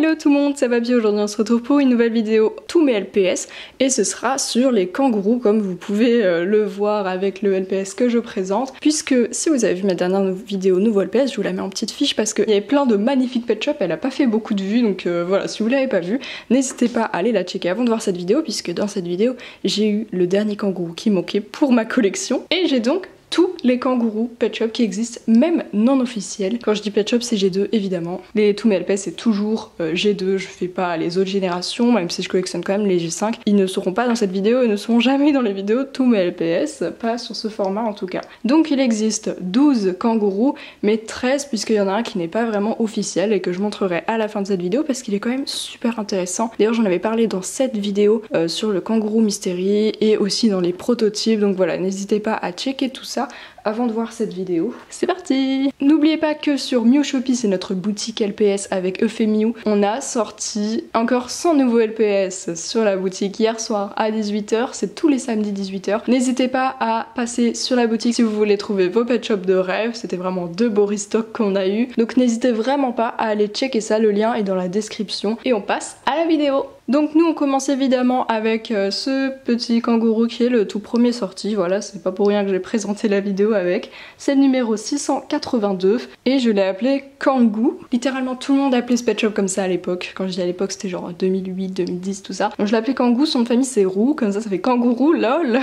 Hello tout le monde, ça va bien? Aujourd'hui on se retrouve pour une nouvelle vidéo tous mes LPS et ce sera sur les kangourous comme vous pouvez le voir avec le LPS que je présente, puisque si vous avez vu ma dernière vidéo nouveau LPS, je vous la mets en petite fiche parce qu'il y avait plein de magnifiques pet shop, elle a pas fait beaucoup de vues donc voilà, si vous l'avez pas vue, n'hésitez pas à aller la checker avant de voir cette vidéo puisque dans cette vidéo j'ai eu le dernier kangourou qui manquait pour ma collection et j'ai donc tous les kangourous pet shop qui existent, même non officiels. Quand je dis pet shop, c'est G2 évidemment. Tous mes LPS c'est toujours G2, je fais pas les autres générations, même si je collectionne quand même les G5. Ils ne seront pas dans cette vidéo, ils ne seront jamais dans les vidéos tous mes LPS, pas sur ce format en tout cas. Donc il existe 12 kangourous, mais 13 puisqu'il y en a un qui n'est pas vraiment officiel et que je montrerai à la fin de cette vidéo parce qu'il est quand même super intéressant. D'ailleurs j'en avais parlé dans cette vidéo sur le kangourou mystery et aussi dans les prototypes, donc voilà, n'hésitez pas à checker tout ça avant de voir cette vidéo. C'est parti! N'oubliez pas que sur Mew Shopee, c'est notre boutique LPS avec Euphémio, on a sorti encore 100 nouveaux LPS sur la boutique hier soir à 18 h, c'est tous les samedis 18 h. N'hésitez pas à passer sur la boutique si vous voulez trouver vos pet shops de rêve, c'était vraiment deux beaux restocks qu'on a eu, donc n'hésitez vraiment pas à aller checker ça, le lien est dans la description et on passe à la vidéo. Donc nous on commence évidemment avec ce petit kangourou qui est le tout premier sorti, voilà, c'est pas pour rien que j'ai présenté la vidéo avec. C'est le numéro 682 et je l'ai appelé Kangou. Littéralement tout le monde appelait ce pet shop comme ça à l'époque, quand je dis à l'époque c'était genre 2008, 2010 tout ça. Donc je l'appelais Kangou, son nom de famille c'est Roux, comme ça ça fait kangourou lol.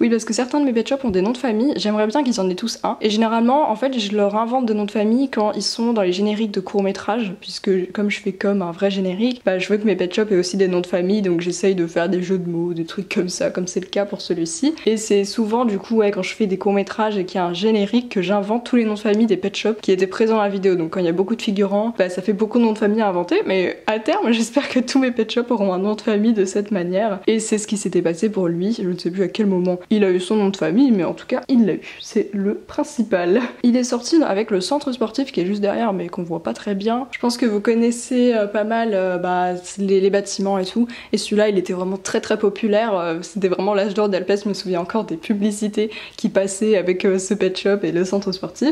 Oui parce que certains de mes pet shops ont des noms de famille, j'aimerais bien qu'ils en aient tous un. Et généralement en fait je leur invente des noms de famille quand ils sont dans les génériques de courts-métrages, puisque comme je fais comme un vrai générique, bah je veux que mes pet shops aient aussi des noms de famille, donc j'essaye de faire des jeux de mots, des trucs comme ça, comme c'est le cas pour celui-ci. Et c'est souvent du coup ouais, quand je fais des courts-métrages et qu'il y a un générique, que j'invente tous les noms de famille des pet shops qui étaient présents dans la vidéo. Donc quand il y a beaucoup de figurants, bah, ça fait beaucoup de noms de famille à inventer, mais à terme j'espère que tous mes pet shops auront un nom de famille de cette manière. Et c'est ce qui s'était passé pour lui, je ne sais plus à quel moment il a eu son nom de famille, mais en tout cas il l'a eu, c'est le principal. Il est sorti avec le centre sportif qui est juste derrière mais qu'on voit pas très bien. Je pense que vous connaissez pas mal bah, les bâtiments et tout, et celui-là il était vraiment très très populaire, c'était vraiment l'âge d'or d'LPS, je me souviens encore des publicités qui passaient avec ce pet shop et le centre sportif.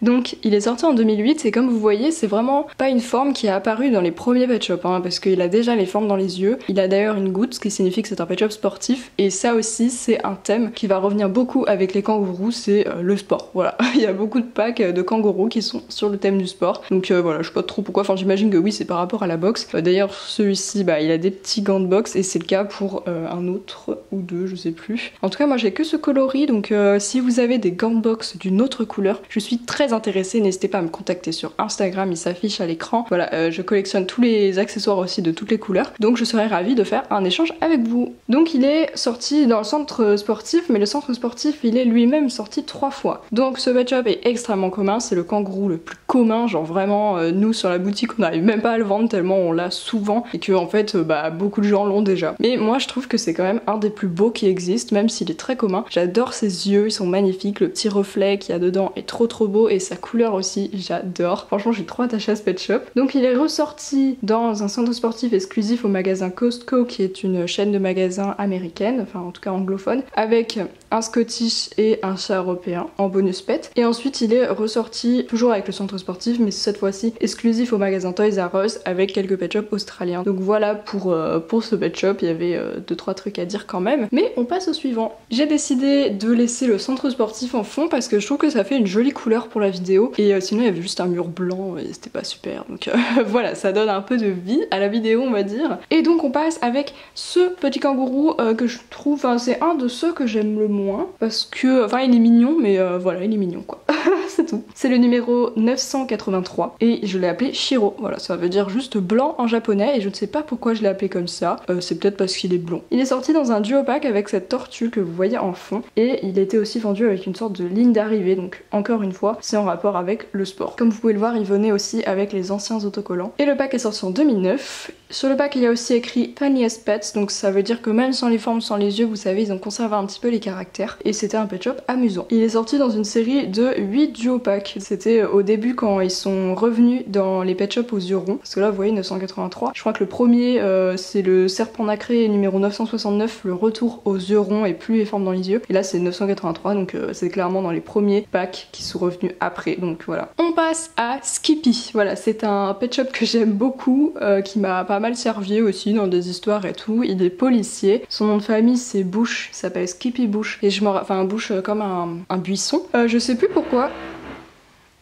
Donc il est sorti en 2008 et comme vous voyez c'est vraiment pas une forme qui est apparue dans les premiers pet shops hein, parce qu'il a déjà les formes dans les yeux, il a d'ailleurs une goutte ce qui signifie que c'est un pet shop sportif et ça aussi c'est un thème qui va revenir beaucoup avec les kangourous, c'est le sport, voilà. Il y a beaucoup de packs de kangourous qui sont sur le thème du sport donc voilà, je sais pas trop pourquoi, enfin j'imagine que oui c'est par rapport à la boxe. D'ailleurs celui-ci bah il a des petits gants de boxe et c'est le cas pour un autre ou deux, je sais plus. En tout cas moi j'ai que ce coloris donc si vous avez des gants de boxe d'une autre couleur, je suis très intéressé, n'hésitez pas à me contacter sur Instagram, il s'affiche à l'écran. Voilà, je collectionne tous les accessoires aussi de toutes les couleurs, donc je serais ravie de faire un échange avec vous. Donc il est sorti dans le centre sportif, mais le centre sportif il est lui-même sorti 3 fois. Donc ce pet shop est extrêmement commun, c'est le kangourou le plus commun, genre vraiment nous sur la boutique on n'arrive même pas à le vendre tellement on l'a souvent et que en fait bah beaucoup de gens l'ont déjà. Mais moi je trouve que c'est quand même un des plus beaux qui existe, même s'il est très commun. J'adore ses yeux, ils sont magnifiques, le petit reflet qu'il y a dedans est trop trop beau et sa couleur aussi, j'adore. Franchement, j'ai trop attaché à ce pet shop. Donc, il est ressorti dans un centre sportif exclusif au magasin Costco, qui est une chaîne de magasins américaine, enfin en tout cas anglophone, avec un Scottish et un chat européen en bonus pet. Et ensuite, il est ressorti toujours avec le centre sportif, mais cette fois-ci exclusif au magasin Toys R Us avec quelques pet shops australiens. Donc voilà pour ce pet shop, il y avait 2-3 trucs à dire quand même. Mais on passe au suivant. J'ai décidé de laisser le centre sportif en fond parce que je trouve que ça fait une jolie couleur pour la vidéo et sinon il y avait juste un mur blanc et c'était pas super donc voilà, ça donne un peu de vie à la vidéo on va dire. Et donc on passe avec ce petit kangourou que je trouve, enfin c'est un de ceux que j'aime le moins parce que enfin il est mignon mais voilà il est mignon quoi. C'est tout. C'est le numéro 983 et je l'ai appelé Shiro, voilà ça veut dire juste blanc en japonais et je ne sais pas pourquoi je l'ai appelé comme ça, c'est peut-être parce qu'il est blond. Il est sorti dans un duo pack avec cette tortue que vous voyez en fond et il était aussi vendu avec une sorte de ligne d'arrivée donc encore une fois c'est en rapport avec le sport. Comme vous pouvez le voir il venait aussi avec les anciens autocollants et le pack est sorti en 2009. Sur le pack il y a aussi écrit Funniest Pets donc ça veut dire que même sans les formes, sans les yeux vous savez ils ont conservé un petit peu les caractères caractères et c'était un pet shop amusant. Il est sorti dans une série de 8 duo packs. C'était au début quand ils sont revenus dans les pet shops aux yeux ronds, parce que là vous voyez 983. Je crois que le premier c'est le serpent nacré numéro 969, le retour aux yeux ronds et plus les formes dans les yeux, et là c'est 983, donc c'est clairement dans les premiers packs qui sont revenus après, donc voilà. On passe à Skippy. Voilà, c'est un pet shop que j'aime beaucoup, qui m'a pas mal servi aussi dans des histoires et tout. Il est policier, son nom de famille c'est Bush, il s'appelle Skippy Bush, et je m'en... Enfin Bush comme un buisson. Je sais plus pourquoi...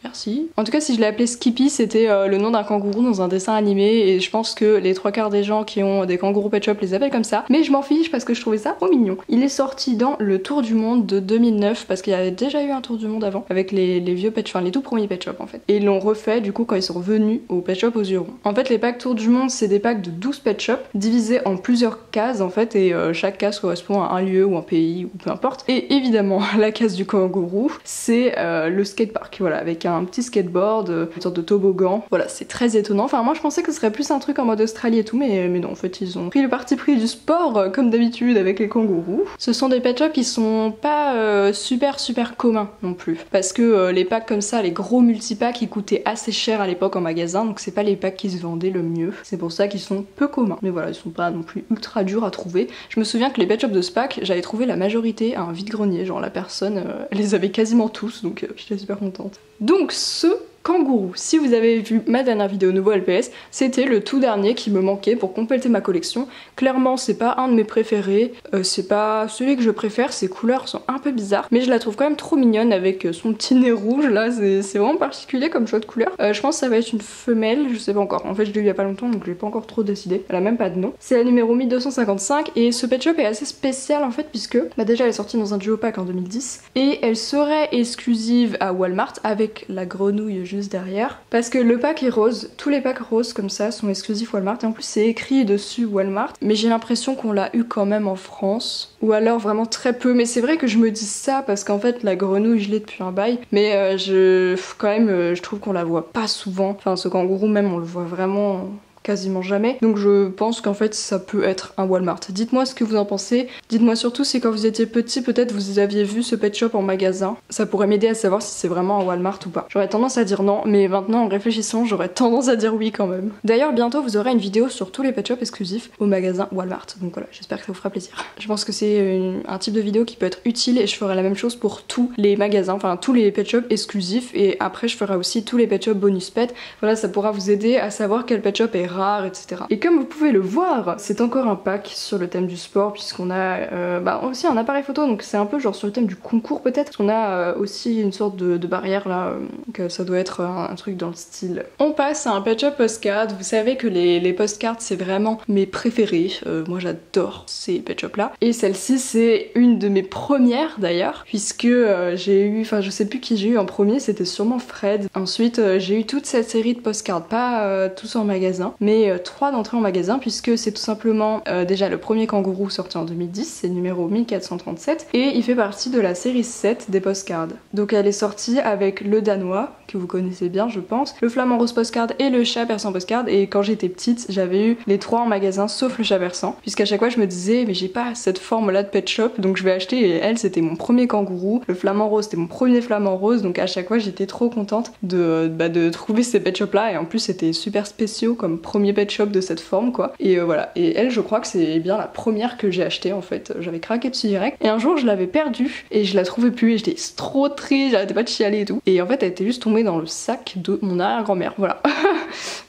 Merci. En tout cas, si je l'ai appelé Skippy, c'était le nom d'un kangourou dans un dessin animé, et je pense que les 3/4 des gens qui ont des kangourous pet shop les appellent comme ça, mais je m'en fiche parce que je trouvais ça trop mignon. Il est sorti dans le Tour du Monde de 2009 parce qu'il y avait déjà eu un Tour du Monde avant avec les vieux pet shop, enfin les tout premiers pet shop en fait, et ils l'ont refait du coup quand ils sont revenus au pet shop aux yeux ronds. En fait, les packs Tour du Monde, c'est des packs de 12 pet shop divisés en plusieurs cases en fait, et chaque case correspond à un lieu ou un pays ou peu importe, et évidemment la case du kangourou c'est le skatepark, voilà, avec un petit skateboard, une sorte de toboggan. Voilà, c'est très étonnant. Enfin, moi je pensais que ce serait plus un truc en mode Australie et tout, mais non, en fait ils ont pris le parti pris du sport comme d'habitude avec les kangourous. Ce sont des pet shops qui sont pas super communs non plus, parce que les packs comme ça, les gros multipacks, ils coûtaient assez cher à l'époque en magasin, donc c'est pas les packs qui se vendaient le mieux. C'est pour ça qu'ils sont peu communs. Mais voilà, ils sont pas non plus ultra durs à trouver. Je me souviens que les pet shops de ce pack, j'avais trouvé la majorité à un vide-grenier, genre la personne les avait quasiment tous, donc j'étais super contente. Donc ce kangourou, si vous avez vu ma dernière vidéo nouveau LPS, c'était le tout dernier qui me manquait pour compléter ma collection. Clairement c'est pas un de mes préférés, c'est pas celui que je préfère, ses couleurs sont un peu bizarres, mais je la trouve quand même trop mignonne avec son petit nez rouge là, c'est vraiment particulier comme choix de couleur. Je pense que ça va être une femelle, je sais pas encore, en fait je l'ai eu il y a pas longtemps donc je l'ai pas encore trop décidé, elle a même pas de nom. C'est la numéro 1255 et ce pet shop est assez spécial en fait puisque bah déjà elle est sortie dans un duo pack en 2010 et elle serait exclusive à Walmart avec la grenouille juste derrière, parce que le pack est rose, tous les packs roses comme ça sont exclusifs Walmart, et en plus c'est écrit dessus Walmart, mais j'ai l'impression qu'on l'a eu quand même en France, ou alors vraiment très peu, mais c'est vrai que je me dis ça parce qu'en fait la grenouille je l'ai depuis un bail, mais je trouve qu'on la voit pas souvent, enfin ce kangourou même on le voit vraiment... quasiment jamais, donc je pense qu'en fait ça peut être un Walmart. Dites-moi ce que vous en pensez, dites-moi surtout si quand vous étiez petit peut-être vous aviez vu ce pet shop en magasin, ça pourrait m'aider à savoir si c'est vraiment un Walmart ou pas. J'aurais tendance à dire non, mais maintenant en réfléchissant j'aurais tendance à dire oui quand même. D'ailleurs bientôt vous aurez une vidéo sur tous les pet shops exclusifs au magasin Walmart, donc voilà, j'espère que ça vous fera plaisir. Je pense que c'est un type de vidéo qui peut être utile et je ferai la même chose pour tous les magasins, enfin tous les pet shops exclusifs, et après je ferai aussi tous les pet shops bonus pet, voilà, ça pourra vous aider à savoir quel pet shop est rare, etc. Et comme vous pouvez le voir, c'est encore un pack sur le thème du sport puisqu'on a aussi un appareil photo, donc c'est un peu genre sur le thème du concours peut-être. On a aussi une sorte de barrière là, donc ça doit être un truc dans le style. On passe à un pet shop postcard. Vous savez que les postcards c'est vraiment mes préférés. Moi j'adore ces pet shops là. Et celle-ci c'est une de mes premières d'ailleurs puisque je sais plus qui j'ai eu en premier, c'était sûrement Fred. Ensuite j'ai eu toute cette série de postcards, pas tous en magasin, mais 3 d'entrée en magasin puisque c'est tout simplement déjà le premier kangourou sorti en 2010, c'est numéro 1437 et il fait partie de la série 7 des postcards. Donc elle est sortie avec le Danois que vous connaissez bien je pense, le Flamand Rose postcard et le Chat Persan postcard, et quand j'étais petite j'avais eu les 3 en magasin sauf le Chat Persan puisqu'à chaque fois je me disais mais j'ai pas cette forme là de pet shop donc je vais acheter, et elle c'était mon premier kangourou, le Flamand Rose c'était mon premier Flamand Rose, donc à chaque fois j'étais trop contente de trouver ces pet shops là, et en plus c'était super spéciaux comme premier pet shop de cette forme quoi, et voilà, et elle je crois que c'est bien la première que j'ai achetée en fait, j'avais craqué dessus direct, et un jour je l'avais perdue et je la trouvais plus et j'étais trop triste, j'arrêtais pas de chialer et tout, et en fait elle était juste tombée dans le sac de mon arrière-grand-mère, voilà.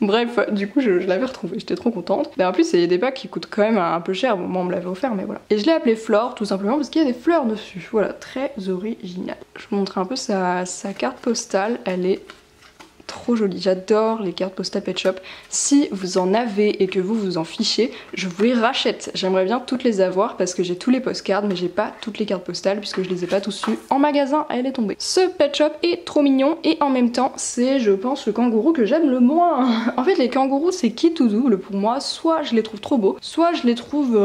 Bref, du coup je l'avais retrouvée, j'étais trop contente, mais en plus c'est des packs qui coûtent quand même un peu cher, bon moi on me l'avait offert mais voilà, et je l'ai appelée Flore tout simplement parce qu'il y a des fleurs dessus, voilà, très original. Je vous montre un peu sa carte postale, elle est trop jolie, j'adore les cartes postales pet shop. Si vous en avez et que vous en fichez, je vous les rachète. J'aimerais bien toutes les avoir parce que j'ai tous les postcards mais j'ai pas toutes les cartes postales puisque je les ai pas tous eues en magasin, elle est tombée. Ce pet shop est trop mignon et en même temps c'est je pense le kangourou que j'aime le moins. En fait les kangourous c'est qui tout double pour moi, soit je les trouve trop beaux, soit je les trouve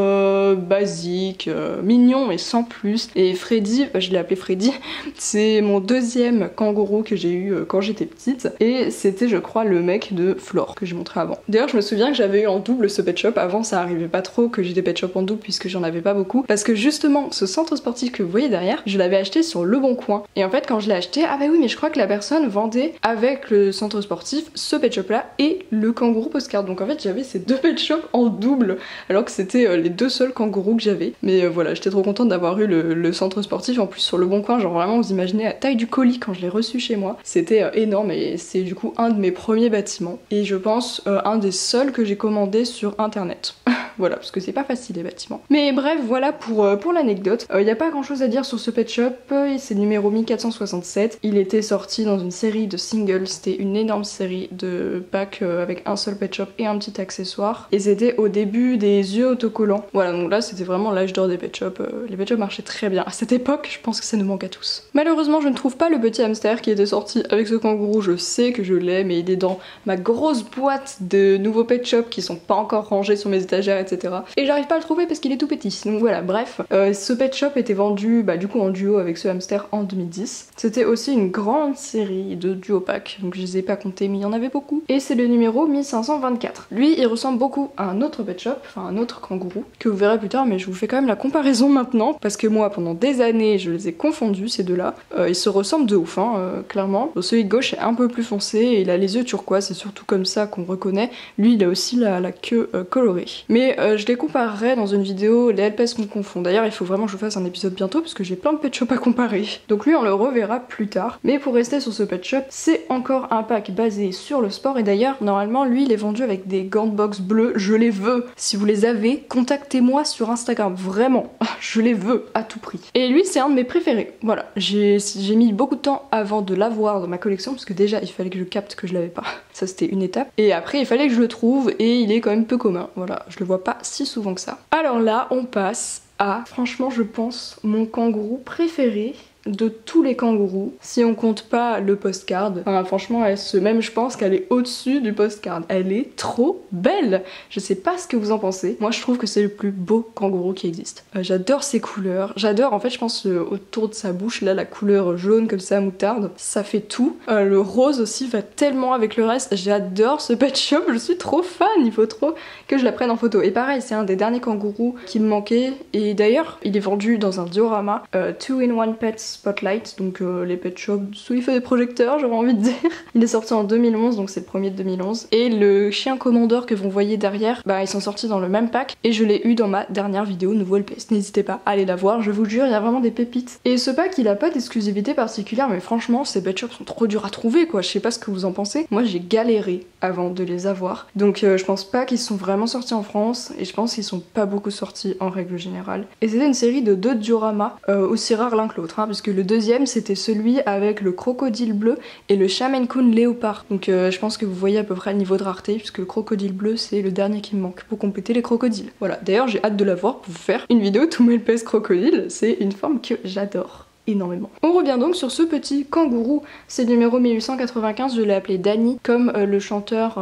basiques, mignons mais sans plus. Et Freddy, je l'ai appelé Freddy, c'est mon deuxième kangourou que j'ai eu quand j'étais petite, et et c'était je crois le mec de Flore que j'ai montré avant. D'ailleurs je me souviens que j'avais eu en double ce pet shop, avant ça arrivait pas trop que j'ai des pet shop en double puisque j'en avais pas beaucoup, parce que justement ce centre sportif que vous voyez derrière, je l'avais acheté sur Le Bon Coin, et en fait quand je l'ai acheté, ah bah oui mais je crois que la personne vendait avec le centre sportif ce pet shop là et le Kangourou postcard, donc en fait j'avais ces deux pet shop en double alors que c'était les deux seuls Kangourous que j'avais, mais voilà j'étais trop contente d'avoir eu le centre sportif en plus sur Le Bon Coin, genre vraiment vous imaginez la taille du colis quand je l'ai reçu chez moi, c'était énorme et c'est du coup un de mes premiers bâtiments et je pense un des seuls que j'ai commandé sur internet. Voilà, parce que c'est pas facile les bâtiments. Mais bref, voilà pour l'anecdote. Il n'y a pas grand chose à dire sur ce pet shop. C'est numéro 1467. Il était sorti dans une série de singles. C'était une énorme série de packs avec un seul pet shop et un petit accessoire. Et c'était au début des yeux autocollants. Voilà, donc là c'était vraiment l'âge d'or des pet shops. Les pet shops marchaient très bien. À cette époque, je pense que ça nous manque à tous. Malheureusement, je ne trouve pas le petit hamster qui était sorti avec ce kangourou. Je sais que je l'ai, mais il est dans ma grosse boîte de nouveaux pet shops qui sont pas encore rangés sur mes étagères, etc. Et j'arrive pas à le trouver parce qu'il est tout petit. Donc voilà, bref. Ce pet shop était vendu du coup en duo avec ce hamster en 2010. C'était aussi une grande série de duo packs. Donc je les ai pas comptés mais il y en avait beaucoup. Et c'est le numéro 1524. Lui il ressemble beaucoup à un autre pet shop, enfin un autre kangourou que vous verrez plus tard, mais je vous fais quand même la comparaison maintenant parce que moi pendant des années je les ai confondus ces deux là. Ils se ressemblent de ouf hein, clairement. Donc, celui de gauche est un peu plus foncé et il a les yeux turquoise, c'est surtout comme ça qu'on reconnaît. Lui il a aussi la queue colorée. Mais je les comparerai dans une vidéo, les LPS qu'on confond. D'ailleurs, il faut vraiment que je vous fasse un épisode bientôt parce que j'ai plein de pet shop à comparer. Donc lui, on le reverra plus tard. Mais pour rester sur ce pet shop, c'est encore un pack basé sur le sport. Et d'ailleurs, normalement, lui, il est vendu avec des gants de boxe bleus. Je les veux. Si vous les avez, contactez-moi sur Instagram. Vraiment, je les veux à tout prix. Et lui, c'est un de mes préférés. Voilà, j'ai mis beaucoup de temps avant de l'avoir dans ma collection parce que déjà, il fallait que je capte que je l'avais pas. Ça, c'était une étape. Et après, il fallait que je le trouve et il est quand même peu commun. Voilà, je le vois pas si souvent que ça. Alors là, on passe à, franchement, je pense, mon kangourou préféré de tous les kangourous, si on compte pas le postcard. Enfin, franchement, même je pense qu'elle est au-dessus du postcard. Elle est trop belle. Je sais pas ce que vous en pensez. Moi, je trouve que c'est le plus beau kangourou qui existe. J'adore ses couleurs. J'adore, en fait, je pense, autour de sa bouche, là, la couleur jaune comme ça, moutarde. Ça fait tout. Le rose aussi va tellement avec le reste. J'adore ce pet shop. Je suis trop fan. Il faut trop que je la prenne en photo. Et pareil, c'est un des derniers kangourous qui me manquait. Et d'ailleurs, il est vendu dans un diorama. 2-in-1 pets Spotlight, donc les pet shops sous les feux des projecteurs, j'aurais envie de dire. Il est sorti en 2011, donc c'est le premier de 2011. Et le chien commandeur que vous voyez derrière, ils sont sortis dans le même pack et je l'ai eu dans ma dernière vidéo nouveau LPS. N'hésitez pas à aller la voir, je vous jure, il y a vraiment des pépites. Et ce pack, il a pas d'exclusivité particulière, mais franchement, ces pet shops sont trop durs à trouver, quoi. Je sais pas ce que vous en pensez. Moi, j'ai galéré avant de les avoir. Donc je pense pas qu'ils sont vraiment sortis en France et je pense qu'ils sont pas beaucoup sortis en règle générale. Et c'était une série de deux dioramas, aussi rares l'un que l'autre, hein, parce que le deuxième c'était celui avec le crocodile bleu et le chat Maine Coon léopard. Donc je pense que vous voyez à peu près le niveau de rareté puisque le crocodile bleu c'est le dernier qui me manque pour compléter les crocodiles. Voilà, d'ailleurs j'ai hâte de l'avoir pour vous faire une vidéo tout mes LPS crocodile, c'est une forme que j'adore énormément. On revient donc sur ce petit kangourou, c'est numéro 1895, je l'ai appelé Danny, comme le chanteur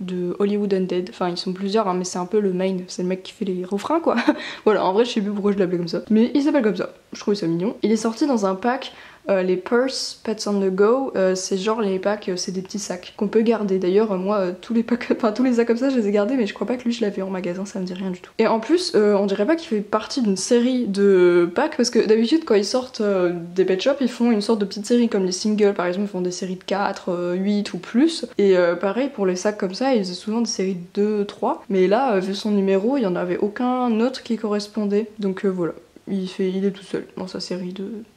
de Hollywood Undead, enfin ils sont plusieurs hein, mais c'est un peu le main, c'est le mec qui fait les refrains quoi. Voilà, en vrai je sais plus pourquoi je l'appelais comme ça, mais il s'appelle comme ça, je trouve ça mignon. Il est sorti dans un pack, les purse, pets on the go, c'est genre les packs, c'est des petits sacs qu'on peut garder. D'ailleurs moi tous les packs, enfin tous les sacs comme ça je les ai gardés, mais je crois pas que lui je l'avais en magasin, ça me dit rien du tout. Et en plus on dirait pas qu'il fait partie d'une série de packs, parce que d'habitude quand ils sortent des pet shops ils font une sorte de petite série, comme les singles par exemple ils font des séries de 4, 8 ou plus, et pareil pour les sacs comme ça ils faisaient souvent des séries de 2, 3, mais là vu son numéro il y en avait aucun autre qui correspondait, donc voilà. Il est tout seul dans sa série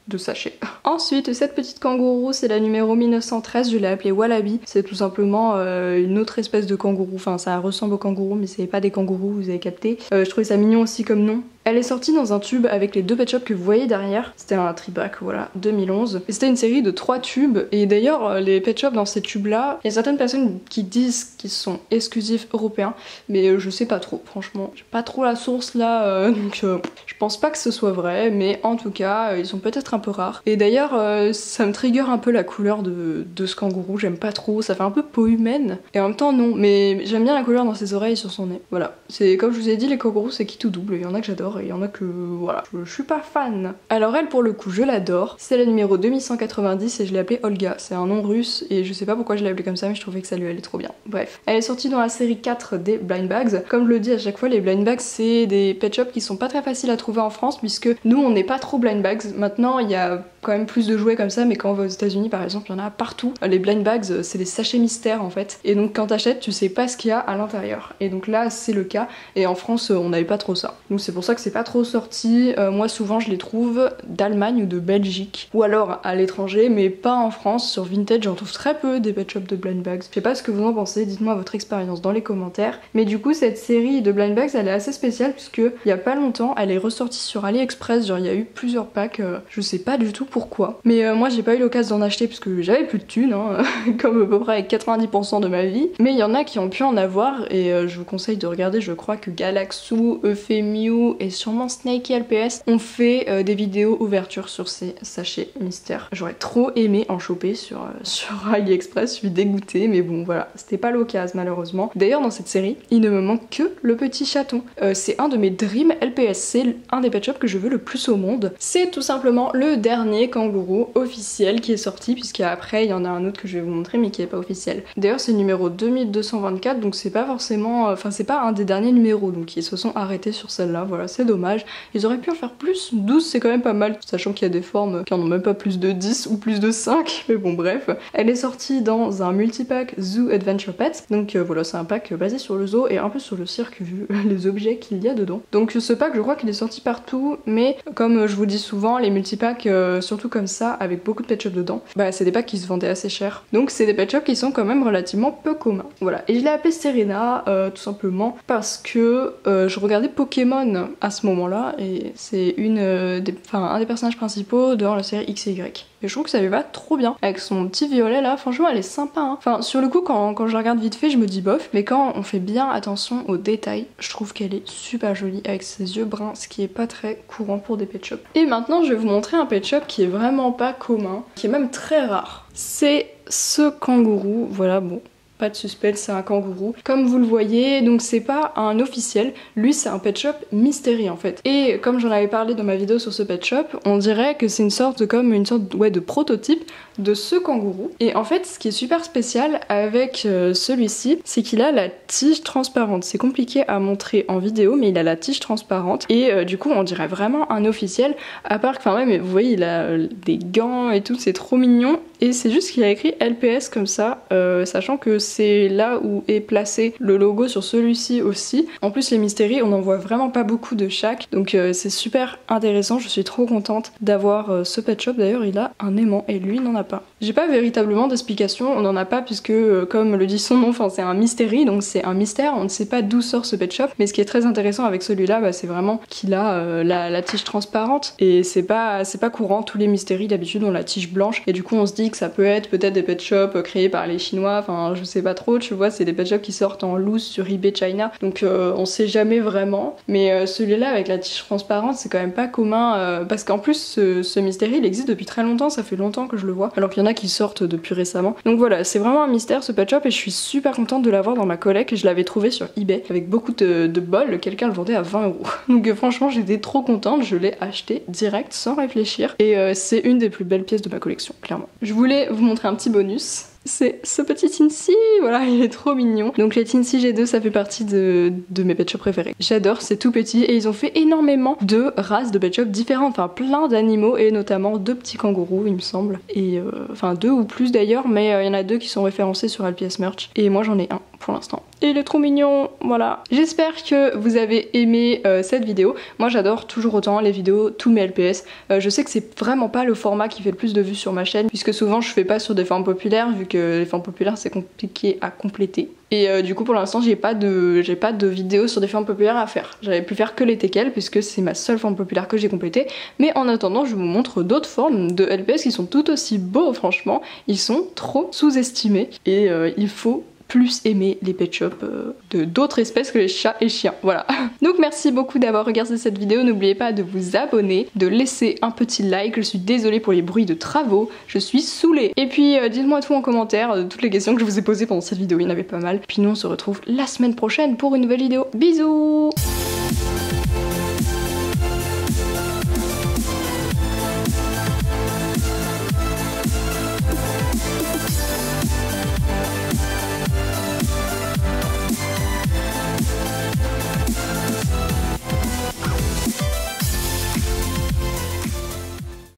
de sachets. Ensuite, cette petite kangourou, c'est la numéro 1913, je l'ai appelée Wallaby. C'est tout simplement une autre espèce de kangourou. Enfin, ça ressemble au kangourou, mais c'est pas des kangourous, vous avez capté. Je trouvais ça mignon aussi comme nom. Elle est sortie dans un tube avec les deux pet shops que vous voyez derrière. C'était un tripack, voilà, 2011. Et c'était une série de 3 tubes. Et d'ailleurs, les pet shops dans ces tubes-là, il y a certaines personnes qui disent qu'ils sont exclusifs européens, mais je sais pas trop, franchement. J'ai pas trop la source là, donc je pense pas que ce soit vrai, mais en tout cas, ils sont peut-être un peu rare. Et d'ailleurs ça me trigger un peu la couleur de ce kangourou, j'aime pas trop, ça fait un peu peau humaine et en même temps non, mais j'aime bien la couleur dans ses oreilles et sur son nez. Voilà, c'est comme je vous ai dit, les kangourous c'est qui tout double, il y en a que j'adore et il y en a que voilà, je suis pas fan. Alors elle pour le coup je l'adore, c'est la numéro 2190 et je l'ai appelée Olga, c'est un nom russe et je sais pas pourquoi je l'ai appelée comme ça mais je trouvais que ça lui allait trop bien. Bref, elle est sortie dans la série 4 des blind bags. Comme je le dis à chaque fois, les blind bags c'est des pet shops qui sont pas très faciles à trouver en France puisque nous on n'est pas trop blind bags. Maintenant il y a quand même plus de jouets comme ça, mais quand on va aux États-Unis par exemple il y en a partout. Les blind bags c'est des sachets mystères en fait, et donc quand t'achètes tu sais pas ce qu'il y a à l'intérieur, et donc là c'est le cas, et en France on n'avait pas trop ça, donc c'est pour ça que c'est pas trop sorti. Moi souvent je les trouve d'Allemagne ou de Belgique ou alors à l'étranger, mais pas en France. Sur Vinted j'en trouve très peu des pet shops de blind bags. Je sais pas ce que vous en pensez, dites-moi votre expérience dans les commentaires. Mais du coup cette série de blind bags elle est assez spéciale puisque il y a pas longtemps elle est ressortie sur AliExpress, genre il y a eu plusieurs packs, je sais pas du tout pourquoi, mais moi j'ai pas eu l'occasion d'en acheter parce que j'avais plus de thunes hein, comme à peu près 90% de ma vie, mais il y en a qui ont pu en avoir et je vous conseille de regarder. Je crois que Galaxu, Euphémio et sûrement Snakey LPS ont fait des vidéos ouverture sur ces sachets mystères. J'aurais trop aimé en choper sur AliExpress, je suis dégoûtée, mais bon voilà, c'était pas l'occasion malheureusement. D'ailleurs dans cette série il ne me manque que le petit chaton, c'est un de mes dream LPS, c'est un des pet shops que je veux le plus au monde. C'est tout simplement le dernier kangourou officiel qui est sorti, puisqu'après il y en a un autre que je vais vous montrer mais qui est pas officiel. D'ailleurs c'est numéro 2224, donc c'est pas forcément, enfin c'est pas un des derniers numéros, donc ils se sont arrêtés sur celle-là, voilà c'est dommage, ils auraient pu en faire plus. 12 c'est quand même pas mal, sachant qu'il y a des formes qui en ont même pas plus de 10 ou plus de 5, mais bon bref. Elle est sortie dans un multipack Zoo Adventure Pets, donc voilà c'est un pack basé sur le zoo et un peu sur le cirque vu les objets qu'il y a dedans. Donc ce pack je crois qu'il est sorti partout, mais comme je vous dis souvent les multipacks surtout comme ça avec beaucoup de pet shops dedans, bah c'est des packs qui se vendaient assez cher, donc c'est des pet shops qui sont quand même relativement peu communs. Voilà, et je l'ai appelée Serena tout simplement parce que je regardais Pokémon à ce moment là et c'est un des personnages principaux dans la série XY. Et je trouve que ça lui va trop bien avec son petit violet là, franchement elle est sympa hein. Enfin sur le coup quand je la regarde vite fait je me dis bof, mais quand on fait bien attention aux détails je trouve qu'elle est super jolie avec ses yeux bruns, ce qui est pas très courant pour des pet shops. Et maintenant je vais vous montrer un pet shop qui est vraiment pas commun, qui est même très rare. C'est ce kangourou, voilà bon. Pas de suspense, c'est un kangourou. Comme vous le voyez, donc c'est pas un officiel, lui c'est un pet shop mystérie en fait. Et comme j'en avais parlé dans ma vidéo sur ce pet shop, on dirait que c'est une sorte de prototype de ce kangourou. Et en fait, ce qui est super spécial avec celui-ci, c'est qu'il a la tige transparente. C'est compliqué à montrer en vidéo, mais il a la tige transparente et du coup, on dirait vraiment un officiel. À part, enfin ouais, mais vous voyez, il a des gants et tout, c'est trop mignon. Et c'est juste qu'il a écrit LPS comme ça, sachant que c'est là où est placé le logo sur celui-ci aussi. En plus les mystéries, on n'en voit vraiment pas beaucoup de chaque, donc c'est super intéressant, je suis trop contente d'avoir ce pet shop. D'ailleurs il a un aimant et lui n'en a pas. J'ai pas véritablement d'explication, on n'en a pas puisque comme le dit son nom, c'est un mystérie, donc c'est un mystère, on ne sait pas d'où sort ce pet shop. Mais ce qui est très intéressant avec celui-là, bah, c'est vraiment qu'il a la tige transparente, et c'est pas courant, tous les mystéries d'habitude ont la tige blanche, et du coup on se dit que ça peut être des pet shops créés par les Chinois, enfin je sais pas trop, tu vois, c'est des pet shops qui sortent en loose sur eBay China, donc on sait jamais vraiment, mais celui-là avec la tige transparente c'est quand même pas commun, parce qu'en plus ce mystère il existe depuis très longtemps, ça fait longtemps que je le vois, alors qu'il y en a qui sortent depuis récemment. Donc voilà, c'est vraiment un mystère ce pet shop et je suis super contente de l'avoir dans ma collecte. Je l'avais trouvé sur eBay avec beaucoup de bol, quelqu'un le vendait à 20 €. Donc franchement j'étais trop contente, je l'ai acheté direct sans réfléchir et c'est une des plus belles pièces de ma collection, clairement. Je voulais vous montrer un petit bonus. C'est ce petit Tinsy, voilà, il est trop mignon. Donc les Tinsy G2, ça fait partie de mes pet shops préférés. J'adore, c'est tout petit et ils ont fait énormément de races de pet shops différentes, enfin plein d'animaux et notamment 2 petits kangourous, il me semble. Et enfin 2 ou plus d'ailleurs, mais il y en a 2 qui sont référencés sur LPS Merch et moi j'en ai un pour l'instant. Et il est trop mignon, voilà. J'espère que vous avez aimé cette vidéo. Moi j'adore toujours autant les vidéos, tous mes LPS. Je sais que c'est vraiment pas le format qui fait le plus de vues sur ma chaîne, puisque souvent je fais pas sur des formes populaires, vu que les formes populaires c'est compliqué à compléter. Et du coup pour l'instant j'ai pas de vidéos sur des formes populaires à faire. J'avais pu faire que les teckels puisque c'est ma seule forme populaire que j'ai complétée. Mais en attendant je vous montre d'autres formes de LPS qui sont tout aussi beaux, franchement. Ils sont trop sous-estimés et il faut plus aimer les pet shops de d'autres espèces que les chats et chiens, voilà. Donc merci beaucoup d'avoir regardé cette vidéo, n'oubliez pas de vous abonner, de laisser un petit like, je suis désolée pour les bruits de travaux, je suis saoulée. Et puis dites-moi tout en commentaire, toutes les questions que je vous ai posées pendant cette vidéo, il y en avait pas mal. Puis nous on se retrouve la semaine prochaine pour une nouvelle vidéo, bisous.